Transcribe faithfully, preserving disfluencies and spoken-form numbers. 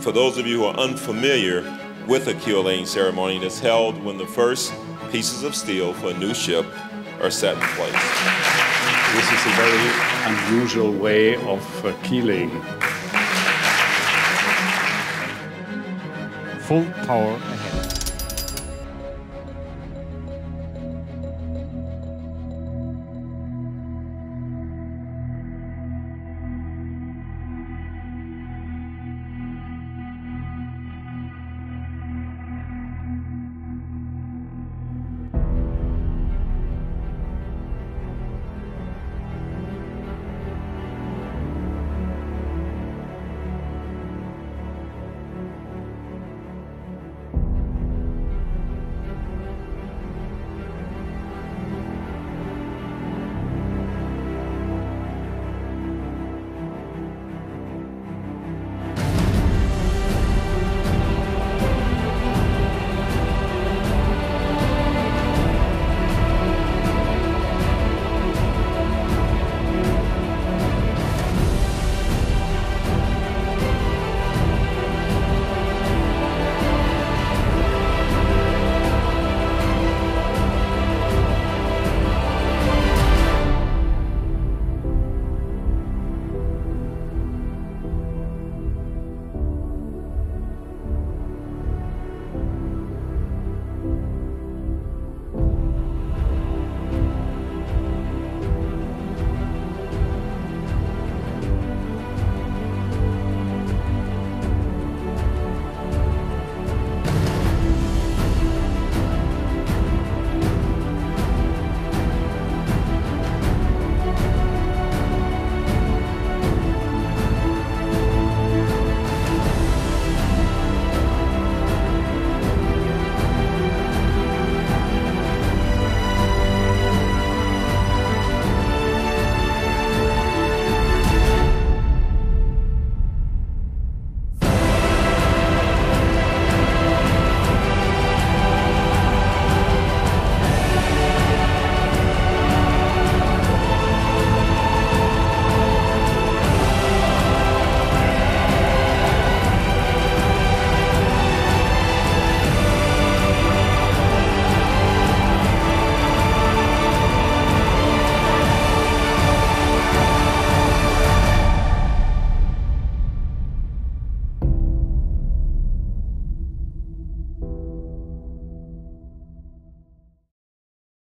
For those of you who are unfamiliar with a keel laying ceremony, it is held when the first pieces of steel for a new ship are set in place. This is a very unusual way of uh, keel laying. Full power ahead.